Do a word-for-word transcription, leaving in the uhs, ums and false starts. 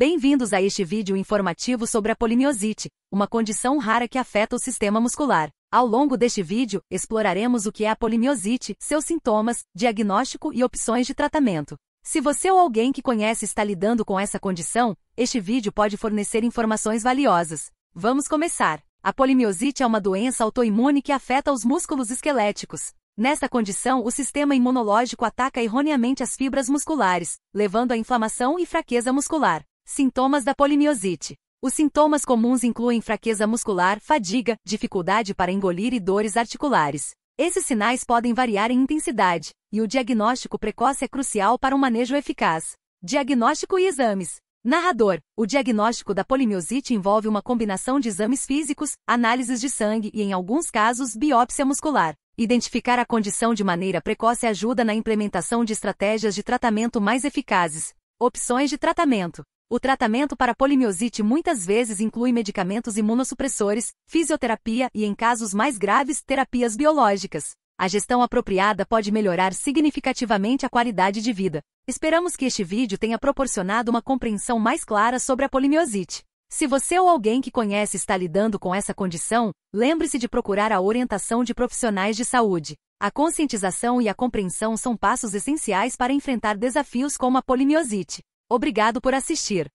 Bem-vindos a este vídeo informativo sobre a polimiosite, uma condição rara que afeta o sistema muscular. Ao longo deste vídeo, exploraremos o que é a polimiosite, seus sintomas, diagnóstico e opções de tratamento. Se você ou alguém que conhece está lidando com essa condição, este vídeo pode fornecer informações valiosas. Vamos começar! A polimiosite é uma doença autoimune que afeta os músculos esqueléticos. Nesta condição, o sistema imunológico ataca erroneamente as fibras musculares, levando à inflamação e fraqueza muscular. Sintomas da polimiosite. Os sintomas comuns incluem fraqueza muscular, fadiga, dificuldade para engolir e dores articulares. Esses sinais podem variar em intensidade, e o diagnóstico precoce é crucial para um manejo eficaz. Diagnóstico e exames. Narrador. O diagnóstico da polimiosite envolve uma combinação de exames físicos, análises de sangue e, em alguns casos, biópsia muscular. Identificar a condição de maneira precoce ajuda na implementação de estratégias de tratamento mais eficazes. Opções de tratamento. O tratamento para polimiosite muitas vezes inclui medicamentos imunossupressores, fisioterapia e, em casos mais graves, terapias biológicas. A gestão apropriada pode melhorar significativamente a qualidade de vida. Esperamos que este vídeo tenha proporcionado uma compreensão mais clara sobre a polimiosite. Se você ou alguém que conhece está lidando com essa condição, lembre-se de procurar a orientação de profissionais de saúde. A conscientização e a compreensão são passos essenciais para enfrentar desafios como a polimiosite. Obrigado por assistir.